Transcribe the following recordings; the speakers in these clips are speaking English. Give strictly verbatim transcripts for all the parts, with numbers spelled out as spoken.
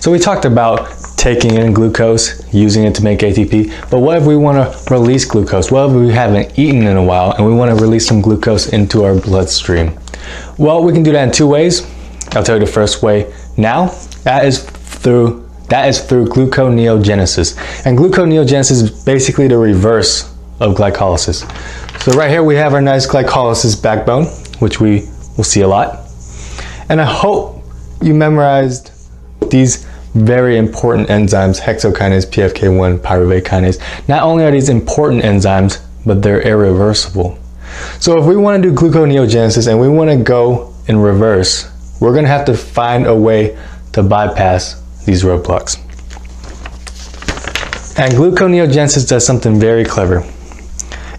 So we talked about taking in glucose, using it to make A T P, but what if we want to release glucose? What if we haven't eaten in a while and we want to release some glucose into our bloodstream? Well, we can do that in two ways. I'll tell you the first way now. That is through that is through gluconeogenesis. And gluconeogenesis is basically the reverse of glycolysis. So right here we have our nice glycolysis backbone, which we will see a lot. And I hope you memorized these very important enzymes: hexokinase, P F K one, pyruvate kinase. Not only are these important enzymes, but they're irreversible. So if we want to do gluconeogenesis and we want to go in reverse, we're going to have to find a way to bypass these roadblocks. And gluconeogenesis does something very clever.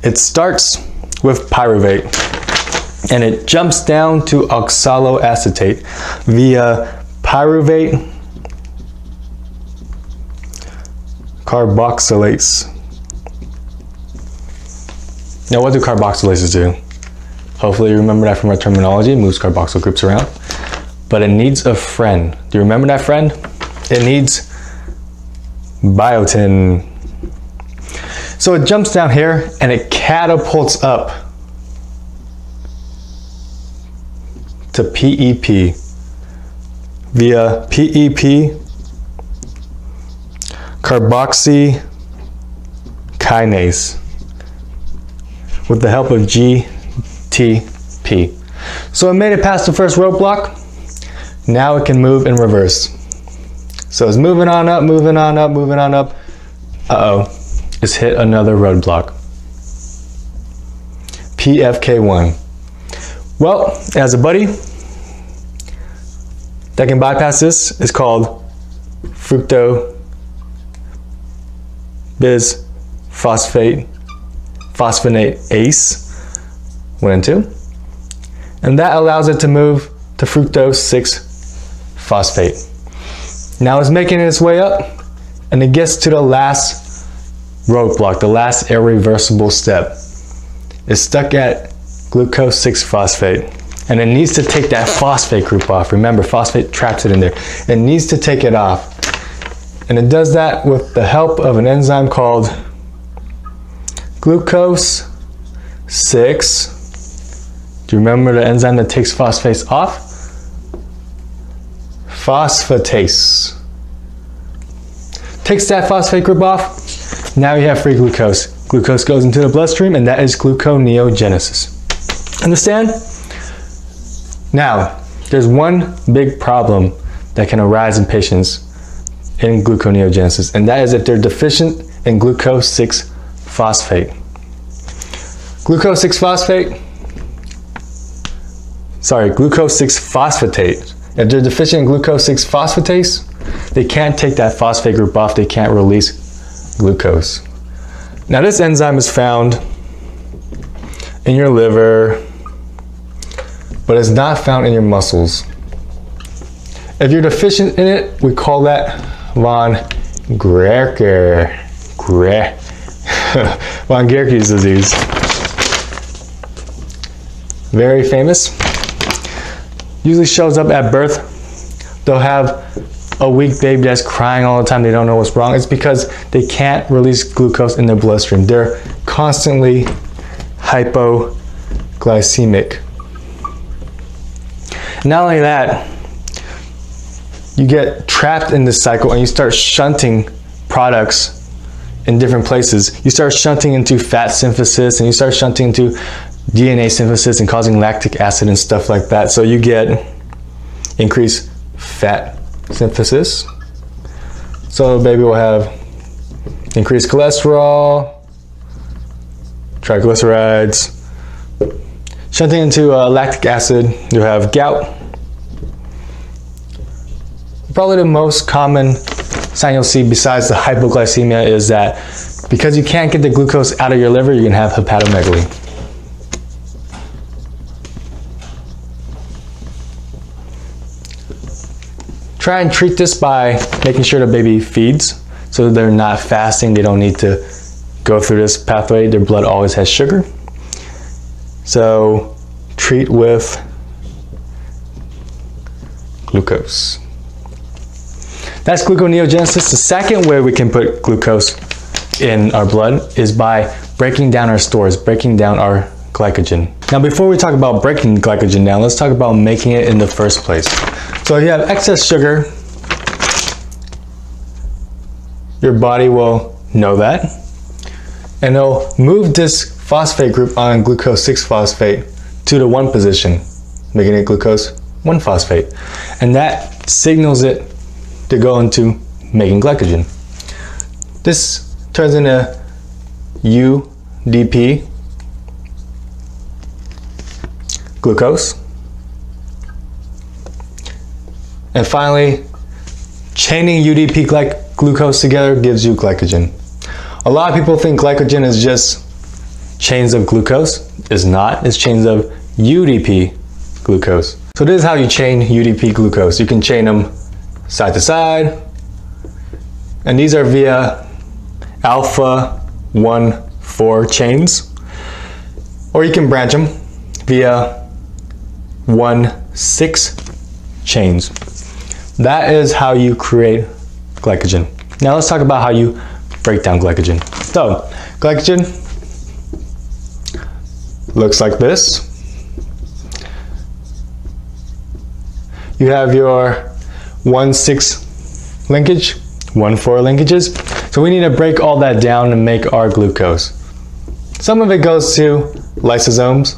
It starts with pyruvate and it jumps down to oxaloacetate via pyruvate carboxylase. Now, what do carboxylases do? Hopefully you remember that from our terminology. It moves carboxyl groups around. But it needs a friend. Do you remember that friend? It needs biotin. So it jumps down here and it catapults up to P E P via P E P carboxykinase with the help of G T P. So it made it past the first roadblock. Now it can move in reverse. So it's moving on up, moving on up, moving on up. Uh-oh, it's hit another roadblock. P F K one. Well, as a buddy that can bypass this is called fructose bisphosphate phosphatase, one and two. And that allows it to move to fructose six phosphate. Now it's making its way up and it gets to the last roadblock, the last irreversible step. It's stuck at glucose six phosphate and it needs to take that phosphate group off. Remember, phosphate traps it in there. It needs to take it off. And it does that with the help of an enzyme called glucose six. Do you remember the enzyme that takes phosphates off? Phosphatase. Takes that phosphate group off. Now you have free glucose. Glucose goes into the bloodstream, and that is gluconeogenesis. Understand? Now, there's one big problem that can arise in patients in gluconeogenesis, and that is if they're deficient in glucose six phosphate. Glucose six phosphate, sorry, glucose six phosphatate. If they're deficient in glucose six phosphatase, they can't take that phosphate group off, they can't release glucose. Now this enzyme is found in your liver, but it's not found in your muscles. If you're deficient in it, we call that Von Gierke. Gre Von Gierke's disease. Very famous. Usually shows up at birth. They'll have a weak baby that's crying all the time. They don't know what's wrong. It's because they can't release glucose in their bloodstream. They're constantly hypoglycemic. Not only that, you get trapped in this cycle and you start shunting products in different places. You start shunting into fat synthesis and you start shunting into D N A synthesis and causing lactic acid and stuff like that. So you get increased fat synthesis. So the baby will have increased cholesterol, triglycerides. Shunting into uh, lactic acid, you have gout. Probably the most common sign you'll see besides the hypoglycemia is that because you can't get the glucose out of your liver, you can have hepatomegaly. Try and treat this by making sure the baby feeds so that they're not fasting. They don't need to go through this pathway. Their blood always has sugar. So treat with glucose. That's gluconeogenesis. The second way we can put glucose in our blood is by breaking down our stores, breaking down our glycogen. Now, before we talk about breaking glycogen down, let's talk about making it in the first place. So if you have excess sugar, your body will know that, and it'll move this phosphate group on glucose six phosphate to the one position, making it glucose one phosphate. And that signals it to go into making glycogen. This turns into U D P glucose. And finally, chaining U D P glyc glucose together gives you glycogen. A lot of people think glycogen is just chains of glucose. It's not. It's chains of U D P glucose. So this is how you chain U D P glucose. You can chain them side to side, and these are via alpha one four chains, or you can branch them via one six chains. That is how you create glycogen. Now let's talk about how you break down glycogen. So glycogen looks like this. You have your one six linkage, one four linkages. So we need to break all that down and make our glucose. Some of it goes to lysosomes,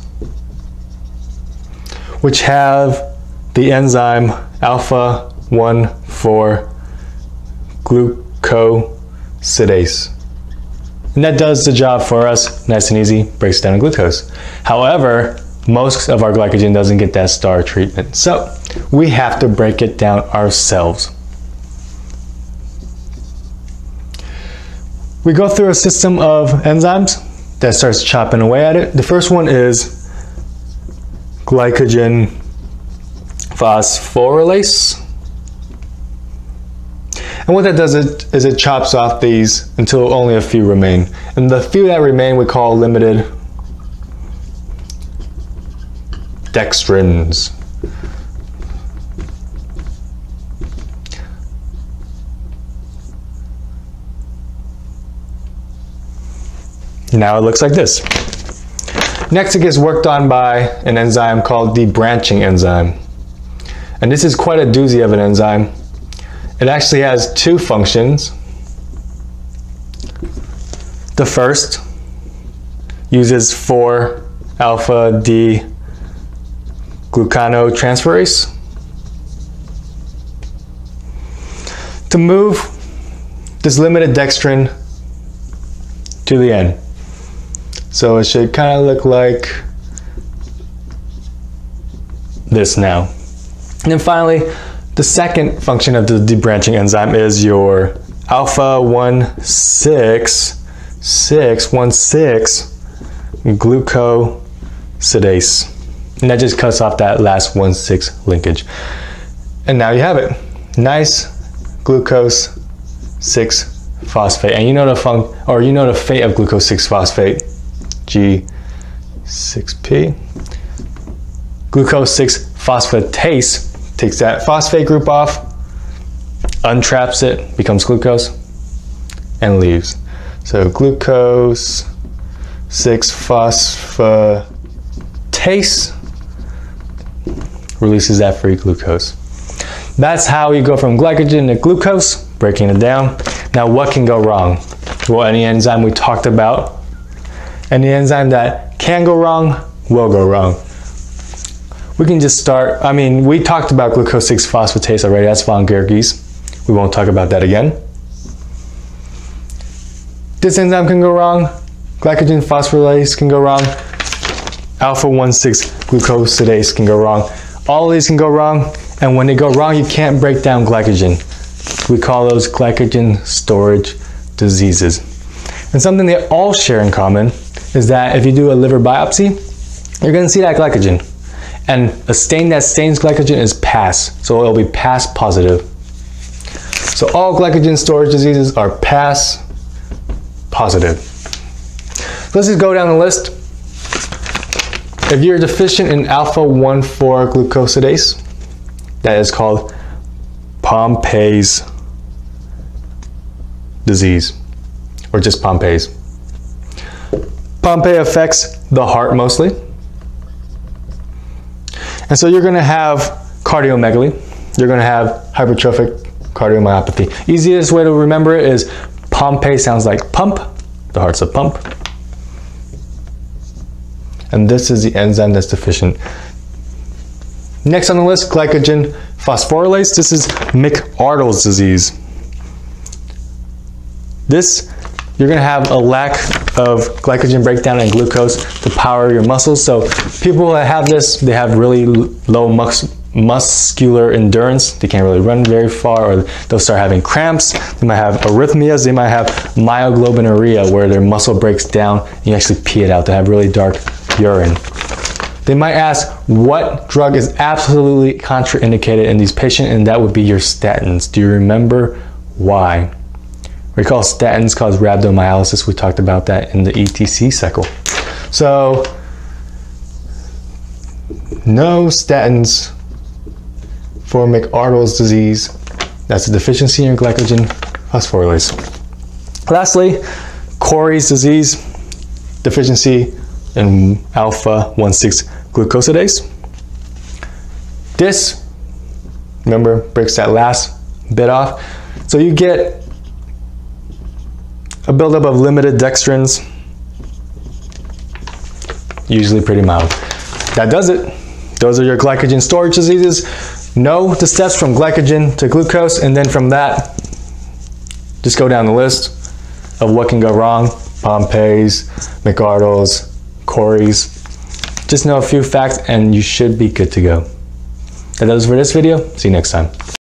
which have the enzyme alpha one four glucosidase. And that does the job for us, nice and easy, breaks down glucose. However, most of our glycogen doesn't get that star treatment. So we have to break it down ourselves. We go through a system of enzymes that starts chopping away at it. The first one is glycogen phosphorylase. And what that does it, is it chops off these until only a few remain. And the few that remain we call limited dextrins. Now it looks like this. Next, it gets worked on by an enzyme called the debranching enzyme. And this is quite a doozy of an enzyme. It actually has two functions. The first uses four alpha D glucanotransferase to move this limited dextrin to the end. So it should kind of look like this now. And then finally, the second function of the debranching enzyme is your alpha one six glucosidase. And that just cuts off that last one six linkage. And now you have it. Nice glucose six phosphate. And you know the fun or you know the fate of glucose six phosphate, G six P. glucose six phosphatase takes that phosphate group off, untraps it, becomes glucose, and leaves. So glucose six phosphatase releases that free glucose. That's how you go from glycogen to glucose, breaking it down. Now what can go wrong? Well, any enzyme we talked about, any enzyme that can go wrong will go wrong. We can just start, I mean, we talked about glucose six phosphatase already, that's Von Gierke's. We won't talk about that again. This enzyme can go wrong, glycogen phosphorylase can go wrong, alpha one six glucosidase can go wrong. All of these can go wrong, and when they go wrong, you can't break down glycogen. We call those glycogen storage diseases. And something they all share in common is that if you do a liver biopsy, you're going to see that glycogen. And a stain that stains glycogen is P A S, so it'll be P A S positive. So all glycogen storage diseases are P A S positive. So let's just go down the list. If you're deficient in alpha one four glucosidase, that is called Pompe's disease, or just Pompe's. Pompe affects the heart mostly. And so you're going to have cardiomegaly. You're going to have hypertrophic cardiomyopathy. Easiest way to remember it is Pompe sounds like pump. The heart's a pump. And this is the enzyme that's deficient. Next on the list, glycogen phosphorylase. This is McArdle's disease. This, you're going to have a lack of glycogen breakdown and glucose to power your muscles. So people that have this, they have really low mus muscular endurance. They can't really run very far, or they'll start having cramps. They might have arrhythmias. They might have myoglobinuria, where their muscle breaks down and you actually pee it out. They have really dark urine. They might ask what drug is absolutely contraindicated in these patients, and that would be your statins. Do you remember why? Recall statins cause rhabdomyolysis. We talked about that in the E T C cycle. So no statins for McArdle's disease. That's a deficiency in glycogen phosphorylase. Lastly, Corey's disease, deficiency in alpha one six glucosidase. This, remember, breaks that last bit off. So you get a buildup of limited dextrins, usually pretty mild. That does it. Those are your glycogen storage diseases. Know the steps from glycogen to glucose, and then from that, just go down the list of what can go wrong. Pompe's, McArdle's, Corey's. Just know a few facts and you should be good to go. That does it for this video. See you next time.